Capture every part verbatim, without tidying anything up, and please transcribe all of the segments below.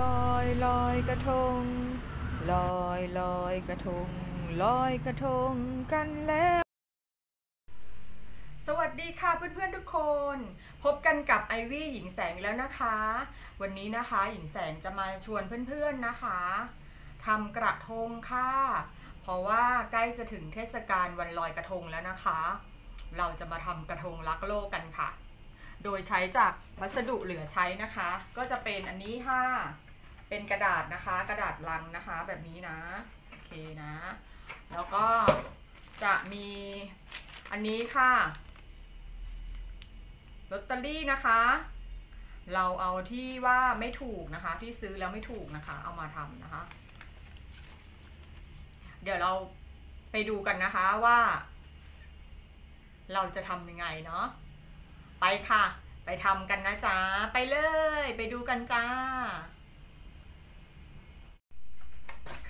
ลอยลอยกระทงลอยลอยกระทงลอยกระทงกันแล้วสวัสดีค่ะเพื่อนๆทุกคนพบกันกับไอวี่หญิงแสงแล้วนะคะวันนี้นะคะหญิงแสงจะมาชวนเพื่อนๆนะคะทำกระทงค่ะเพราะว่าใกล้จะถึงเทศกาลวันลอยกระทงแล้วนะคะเราจะมาทำกระทงรักโลกกันค่ะโดยใช้จากวัสดุเหลือใช้นะคะก็จะเป็นอันนี้ค่ะเป็นกระดาษนะคะกระดาษลังนะคะแบบนี้นะโอเคนะแล้วก็จะมีอันนี้ค่ะลอตเตอรี่นะคะเราเอาที่ว่าไม่ถูกนะคะที่ซื้อแล้วไม่ถูกนะคะเอามาทำนะคะเดี๋ยวเราไปดูกันนะคะว่าเราจะทำยังไงเนาะไปค่ะไปทำกันนะจ๊ะไปเลยไปดูกันจ้า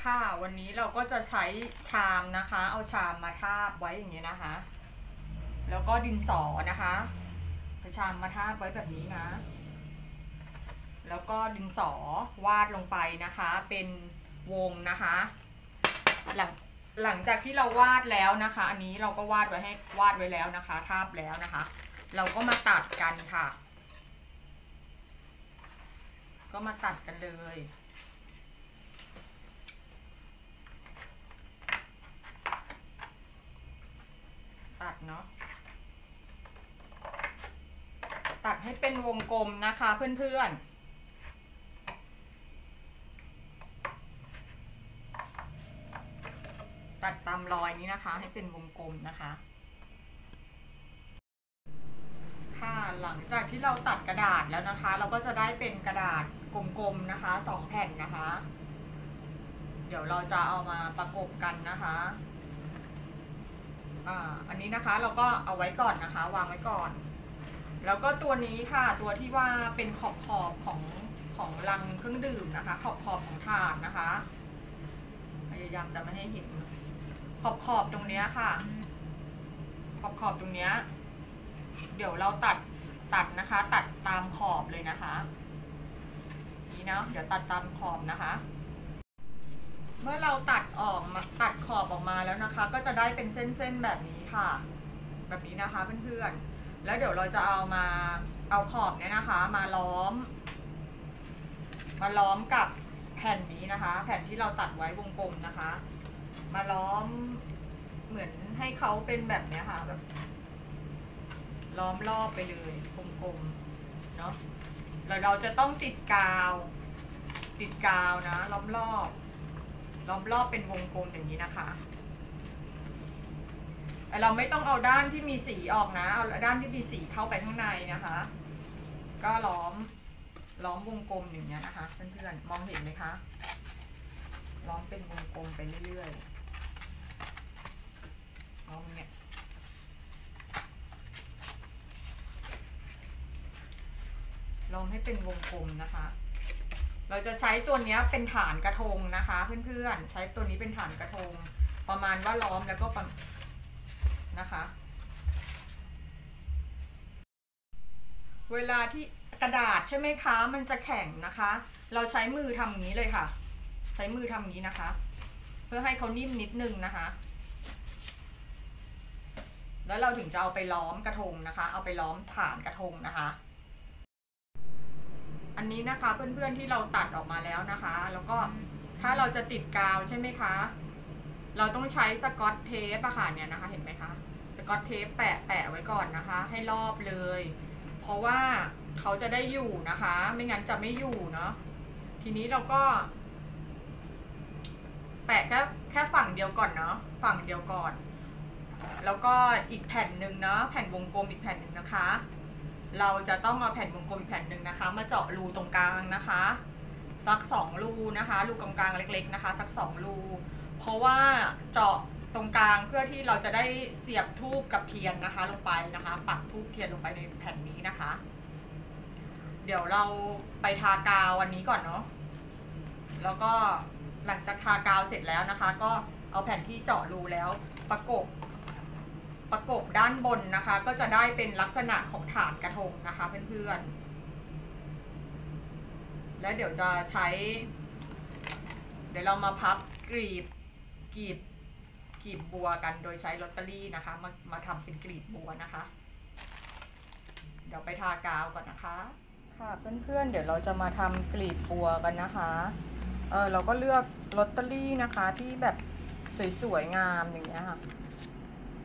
ค่ะวันนี้เราก็จะใช้ชามนะคะเอาชามมาทาบไว้อย่างเงี้ยนะคะแล้วก็ดินสอนะคะเอาชามมาทาบไว้แบบนี้นะแล้วก็ดินสอวาดลงไปนะคะเป็นวงนะคะหลังหลังจากที่เราวาดแล้วนะคะอันนี้เราก็วาดไว้ให้วาดไว้แล้วนะคะทาบแล้วนะคะเราก็มาตัดกันค่ะก็มาตัดกันเลยตัดเนาะตัดให้เป็นวงกลมนะคะเพื่อนๆตัดตามรอยนี้นะคะให้เป็นวงกลมนะคะค่ะหลังจากที่เราตัดกระดาษแล้วนะคะเราก็จะได้เป็นกระดาษกลมๆนะคะสองแผ่นนะคะเดี๋ยวเราจะเอามาประกบกันนะคะอ่าอันนี้นะคะเราก็เอาไว้ก่อนนะคะวางไว้ก่อนแล้วก็ตัวนี้ค่ะตัวที่ว่าเป็นขอบขอบของของลังเครื่องดื่มนะคะขอบขอบของถาดนะคะพยายามจะไม่ให้เห็นขอบขอบตรงเนี้ยค่ะขอบขอบตรงเนี้ยเดี๋ยวเราตัดตัดนะคะตัดตามขอบเลยนะคะนี่นะเดี๋ยวตัดตามขอบนะคะเมื่อเราตัดออกมาตัดขอบออกมาแล้วนะคะก็จะได้เป็นเส้นๆแบบนี้ค่ะแบบนี้นะคะเพื่อนๆแล้วเดี๋ยวเราจะเอามาเอาขอบเนี้ยนะคะมาล้อมมาล้อมกับแผ่นนี้นะคะแผ่นที่เราตัดไว้วงกลมนะคะมาล้อมเหมือนให้เขาเป็นแบบนี้ค่ะแบบล้อมรอบไปเลยกลมๆเนาะแล้วเราจะต้องติดกาวติดกาวนะล้อมรอบล้อมรอบเป็นวงกลมอย่างนี้นะคะเราไม่ต้องเอาด้านที่มีสีออกนะเอาด้านที่มีสีเข้าไปข้างในนะคะก็ล้อมล้อมวงกลมอย่างเงี้ยนะคะเพื่อนๆมองเห็นไหมคะล้อมเป็นวงกลมไปเรื่อยๆล้อมเนี้ยล้อมให้เป็นวงกลมนะคะเราจะใช้ตัวเนี้ยเป็นฐานกระทงนะคะเพื่อนๆใช้ตัวนี้เป็นฐานกระทงประมาณว่าล้อมแล้วก็นะคะเวลาที่กระดาษใช่ไหมคะมันจะแข็งนะคะเราใช้มือทำงี้เลยค่ะใช้มือทำงี้นะคะเพื่อให้เขานิ่มนิดนึงนะคะแล้วเราถึงจะเอาไปล้อมกระทงนะคะเอาไปล้อมฐานกระทงนะคะอันนี้นะคะเพื่อนๆที่เราตัดออกมาแล้วนะคะแล้วก็ถ้าเราจะติดกาวใช่ไหมคะเราต้องใช้สกอตเทปอะค่ะเนี่ยนะคะเห็นไหมคะสกอตเทปแปะแปะไว้ก่อนนะคะให้รอบเลยเพราะว่าเขาจะได้อยู่นะคะไม่งั้นจะไม่อยู่เนาะทีนี้เราก็แปะแค่แค่ฝั่งเดียวก่อนเนาะฝั่งเดียวก่อนแล้วก็อีกแผ่นหนึ่งเนาะแผ่นวงกลมอีกแผ่นหนึ่งนะคะเราจะต้องเอาแผ่นวงกลมอีกแผ่นหนึ่งนะคะมาเจาะรูตรงกลางนะคะสักสองรูนะคะรูกลางๆเล็กๆนะคะสักสองรูเพราะว่าเจาะตรงกลางเพื่อที่เราจะได้เสียบธูปกับเทียนนะคะลงไปนะคะปักธูปเทียนลงไปในแผ่นนี้นะคะเดี๋ยวเราไปทากาววันนี้ก่อนเนาะแล้วก็หลังจากทากาวเสร็จแล้วนะคะก็เอาแผ่นที่เจาะรูแล้วประกบประกบด้านบนนะคะก็จะได้เป็นลักษณะของฐานกระทงนะคะเพื่อนๆ แล้วเดี๋ยวจะใช้เดี๋ยวเรามาพับกรีบกรีบกรีบบัวกันโดยใช้ลอตเตอรี่นะคะมามาทำเป็นกรีบบัวนะคะเดี๋ยวไปทากาวก่อนนะคะค่ะเพื่อนๆเดี๋ยวเราจะมาทำกรีบบัวกันนะคะเออเราก็เลือกลอตเตอรี่นะคะที่แบบสวยๆงามอย่างเงี้ยค่ะ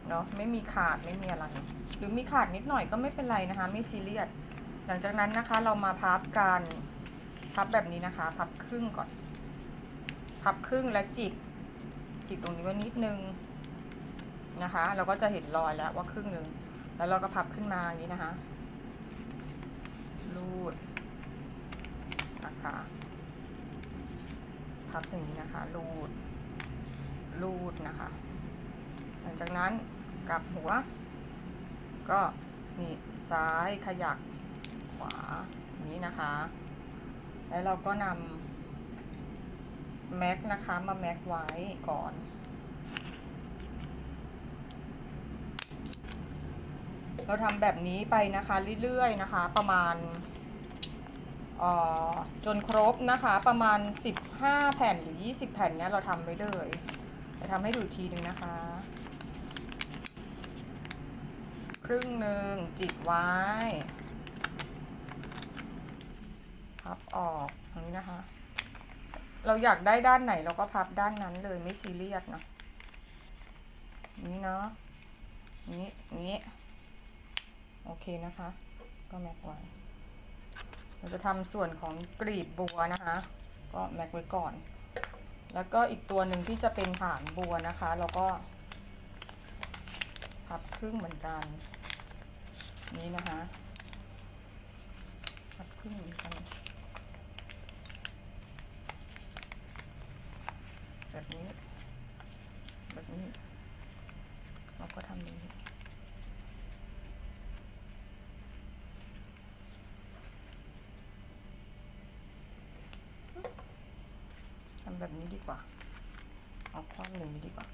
เนาะไม่มีขาดไม่มีอะไรหรือมีขาดนิดหน่อยก็ไม่เป็นไรนะคะไม่ซีเรียสหลังจากนั้นนะคะเรามาพับกันพับแบบนี้นะคะพับครึ่งก่อนพับครึ่งและจิกจิกตรงนี้ไว้นิดนึงนะคะเราก็จะเห็นรอยแล้วว่าครึ่งนึงแล้วเราก็พับขึ้นมาอย่างนี้นะคะรูดนะคะพับอย่างนี้นะคะรูดรูดนะคะหลังจากนั้นกลับหัวก็นี่ซ้ายขยักขวาอย่างนี้นะคะแล้วเราก็นำแม็กนะคะมาแม็กไว้ก่อนเราทำแบบนี้ไปนะคะเรื่อยๆนะคะประมาณจนครบนะคะประมาณสิบห้าแผ่นหรือยี่สิบแผ่นเนี้ยเราทำไว้เลยจะทำให้ดูทีหนึ่งนะคะครึ่งหนึ่งจิกไว้พับออกอย่างนี้นะคะเราอยากได้ด้านไหนเราก็พับด้านนั้นเลยไม่ซีเรียสนะนี่เนาะนี้นี้โอเคนะคะก็แม็กไว้เราจะทำส่วนของกลีบบัวนะคะก็แม็กไว้ก่อนแล้วก็อีกตัวหนึ่งที่จะเป็นฐานบัวนะคะเราก็พับครึ่งเหมือนกันนี้นะคะพับครึ่งเหมือนกันแบบนี้แบบนี้เราก็ทำอย่างนี้ทำแบบนี้ดีกว่าเอาคว่ำหนึ่งดีกว่า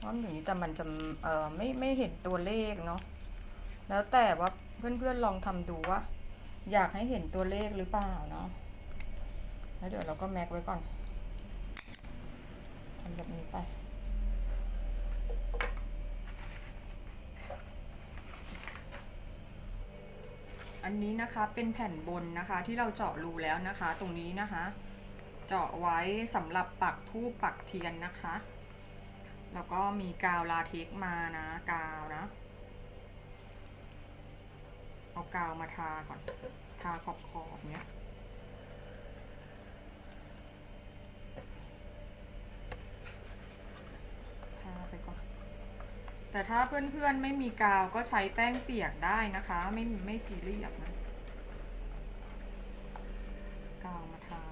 คว่ำหนึ่งแต่มันจะเอ่อไม่ไม่เห็นตัวเลขเนาะแล้วแต่ว่าเพื่อนๆลองทำดูว่าอยากให้เห็นตัวเลขหรือเปล่าเนาะแล้วเดี๋ยวเราก็แม็กไว้ก่อนทำแบบนี้ไปอันนี้นะคะเป็นแผ่นบนนะคะที่เราเจาะรูแล้วนะคะตรงนี้นะคะเจาะไว้สำหรับปักธูปปักเทียนนะคะแล้วก็มีกาวลาเท็กซ์มานะกาวนะเอากาวมาทาก่อนทาขอบๆเนี้ยทาไปก่อนแต่ถ้าเพื่อนๆไม่มีกาวก็ใช้แป้งเปียกได้นะคะไม่ไม่ซีเรียสนะกาวมาทา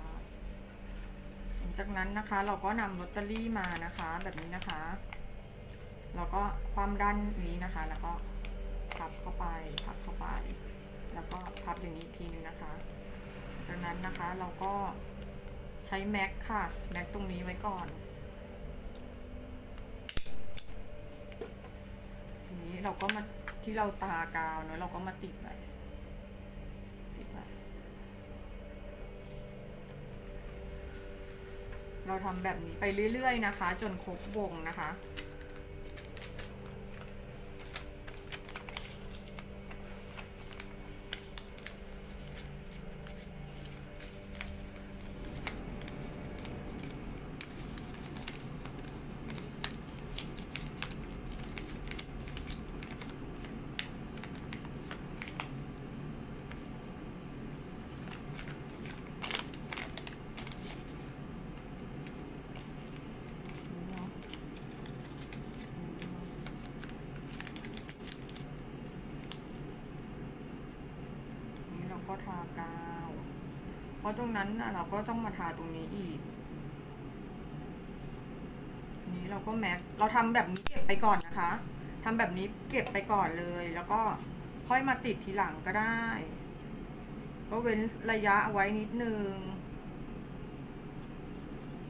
จากนั้นนะคะเราก็นำลอตเตอรี่มานะคะแบบนี้นะคะแล้วก็ความด้านนี้นะคะแล้วก็พับเข้าไปพับเข้าไปแล้วก็พับอย่างนี้ทีนึงนะคะจากนั้นนะคะเราก็ใช้แม็กค่ะแม็กตรงนี้ไว้ก่อนทีนี้เราก็มาที่เราทากาวเนอะเราก็มาติดไว้ติดไว้เราทำแบบนี้ไปเรื่อยๆนะคะจนครบวงนะคะทากาวเพราะตรงนั้นเราก็ต้องมาทาตรงนี้อีกนี้เราก็แม็กเราทำแบบนี้เก็บไปก่อนนะคะทำแบบนี้เก็บไปก่อนเลยแล้วก็ค่อยมาติดทีหลังก็ได้ก็เว้นระยะไว้นิดนึง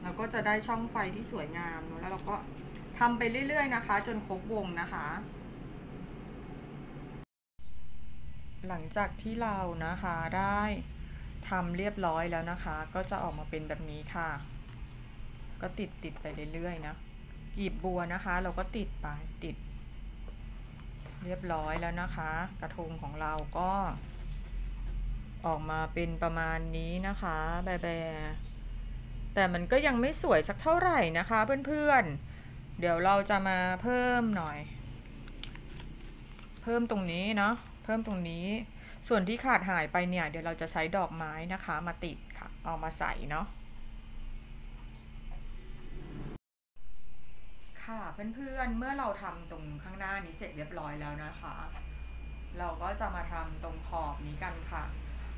เราก็จะได้ช่องไฟที่สวยงามแล้วเราก็ทำไปเรื่อยๆนะคะจนครบวงนะคะหลังจากที่เรานะคะได้ ทำเรียบร้อยแล้วนะคะก็จะออกมาเป็นแบบนี้ค่ะก็ติดติดไปเรื่อยๆนะกลีบบัวนะคะเราก็ติดไปติดเรียบร้อยแล้วนะคะกระทงของเราก็ออกมาเป็นประมาณนี้นะคะแบแบแต่มันก็ยังไม่สวยสักเท่าไหร่นะคะเพื่อนๆเดี๋ยวเราจะมาเพิ่มหน่อยเพิ่มตรงนี้เนาะเพิ่มตรงนี้ส่วนที่ขาดหายไปเนี่ยเดี๋ยวเราจะใช้ดอกไม้นะคะมาติดค่ะเอามาใส่เนาะค่ะเพื่อนๆเมื่อเราทำตรงข้างหน้านี้เสร็จเรียบร้อยแล้วนะคะเราก็จะมาทำตรงขอบนี้กันค่ะ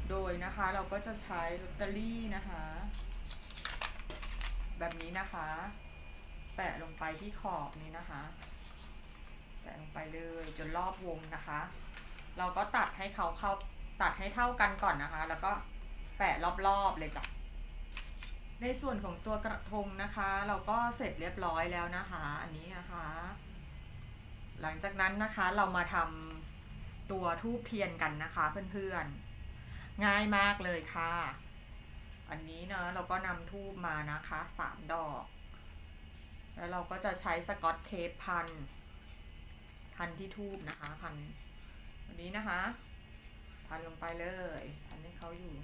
โดยนะคะเราก็จะใช้ลอตเตอรี่นะคะแบบนี้นะคะแปะลงไปที่ขอบนี้นะคะแปะลงไปเลยจนรอบวงนะคะเราก็ตัดให้เขาเข้าตัดให้เท่ากันก่อนนะคะแล้วก็แปะรอบๆเลยจ้ะในส่วนของตัวกระทงนะคะเราก็เสร็จเรียบร้อยแล้วนะคะอันนี้นะคะหลังจากนั้นนะคะเรามาทำตัวธูปเทียนกันนะคะเพื่อนๆง่ายมากเลยค่ะอันนี้เนาะเราก็นำธูปมานะคะสามดอกแล้วเราก็จะใช้สกอตเทปพันพันที่ธูปนะคะพันวันนี้นะคะพันลงไปเลยพันให้เขาอยู่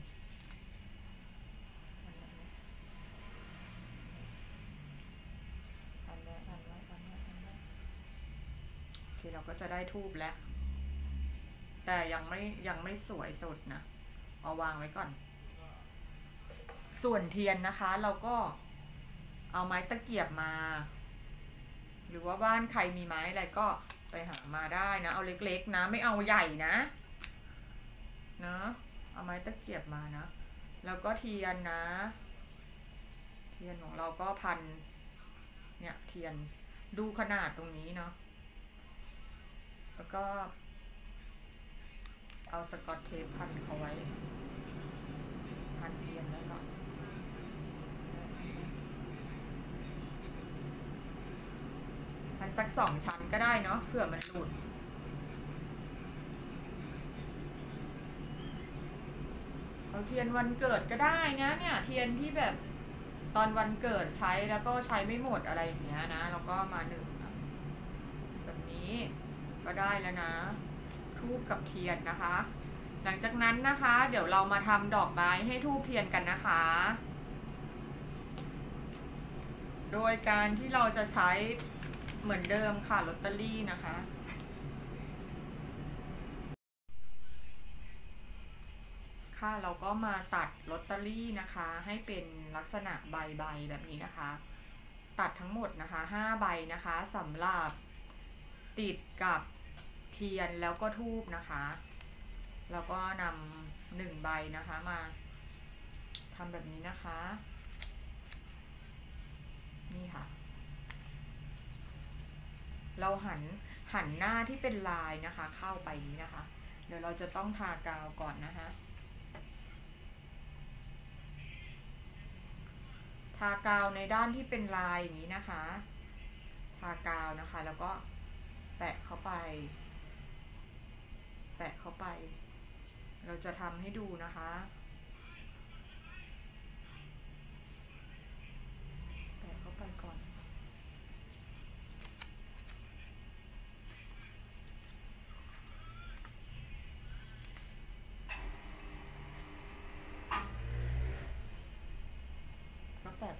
พันไว้พันไว้พันไว้พันไว้โอเคเราก็จะได้ธูปแล้วแต่ยังไม่ยังไม่สวยสุดนะเอาวางไว้ก่อนส่วนเทียนนะคะเราก็เอาไม้ตะเกียบมาหรือว่าบ้านใครมีไม้อะไรก็ไปหามาได้นะเอาเล็กๆนะไม่เอาใหญ่นะเนาะเอาไม้ตะเกียบมานะแล้วก็เทียนนะเทียนของเราก็พันเนี่ยเทียนดูขนาดตรงนี้เนาะแล้วก็เอาสกอตเทปพันเขาไว้พันเทียนไว้ก่อนมันสักสองชั้นก็ได้เนาะเผื่อมันหลุดเอาเทียนวันเกิดก็ได้นะเนี่ยเทียนที่แบบตอนวันเกิดใช้แล้วก็ใช้ไม่หมดอะไรอย่างเงี้ยนะแล้วก็มาหนึ่งแบบนี้ก็ได้แล้วนะธูปกับเทียนนะคะหลังจากนั้นนะคะเดี๋ยวเรามาทำดอกไม้ให้ธูปเทียนกันนะคะโดยการที่เราจะใช้เหมือนเดิมค่ะลอตเตอรี่นะคะค่ะเราก็มาตัดลอตเตอรี่นะคะให้เป็นลักษณะใบๆแบบนี้นะคะตัดทั้งหมดนะคะห้าใบนะคะสำหรับติดกับเทียนแล้วก็ธูปนะคะแล้วก็นำหนึ่งใบนะคะมาทำแบบนี้นะคะนี่ค่ะเราหันหันหน้าที่เป็นลายนะคะเข้าไปนี้นะคะเดี๋ยวเราจะต้องทากาวก่อนนะคะทากาวในด้านที่เป็นลายอย่างนี้นะคะทากาวนะคะแล้วก็แปะเข้าไปแปะเข้าไปเราจะทำให้ดูนะคะแปะเข้าไปก่อน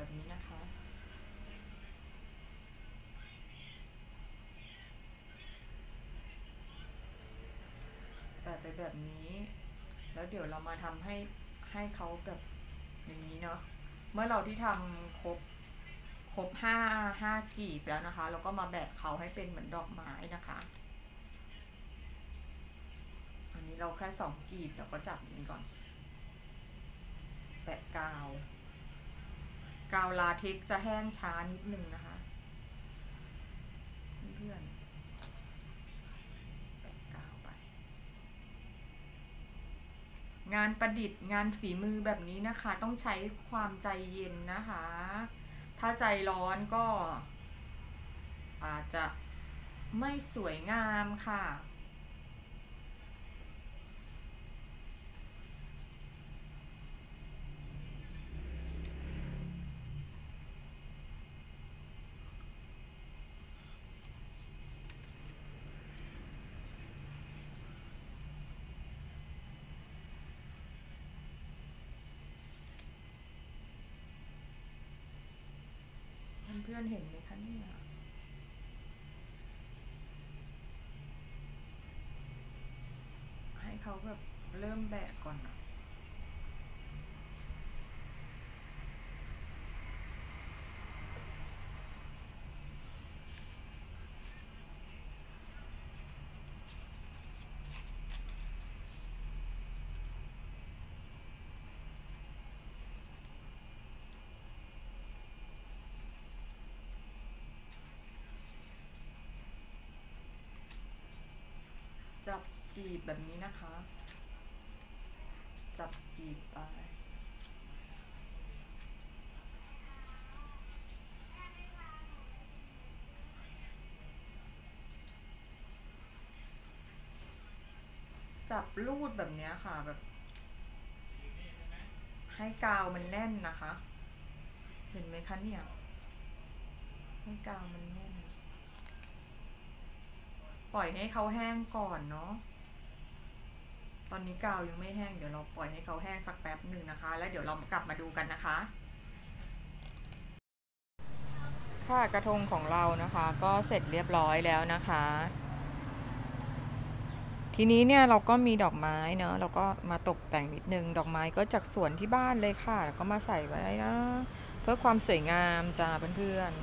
แบบนี้นะคะแปะไปแบบนี้แล้วเดี๋ยวเรามาทำให้ให้เขาแบบอย่างนี้เนาะเมื่อเราที่ทำครบครบห้าห้ากลีบแล้วนะคะเราก็มาแบะเขาให้เป็นเหมือนดอกไม้นะคะอันนี้เราแค่สองกลีบเราก็จับมันก่อนแปะกาวกาวลาเท็กซ์จะแห้งช้านิดนึงนะคะเพื่อนแปะกาวไปงานประดิษฐ์งานฝีมือแบบนี้นะคะต้องใช้ความใจเย็นนะคะถ้าใจร้อนก็อาจจะไม่สวยงามค่ะ านเห็นไหมคะเนี่ยให้เขาแบบเริ่มแบกก่อนนะจับจีบแบบนี้นะคะจับจีบไปจับลูดแบบนี้ค่ะแบบให้กาวมันแน่นนะคะเห็นไหมคะเนี่ยให้กาวมันแน่นปล่อยให้เขาแห้งก่อนเนาะตอนนี้กาวยังไม่แห้งเดี๋ยวเราปล่อยให้เขาแห้งสักแป๊บหนึ่งนะคะแล้วเดี๋ยวเรากลับมาดูกันนะคะค่ะกระทงของเรานะคะก็เสร็จเรียบร้อยแล้วนะคะทีนี้เนี่ยเราก็มีดอกไม้เนาะเราก็มาตกแต่งนิดนึงดอกไม้ก็จากสวนที่บ้านเลยค่ะแล้วก็มาใส่ไว้นะเพื่อความสวยงามจ้าเพื่อนๆ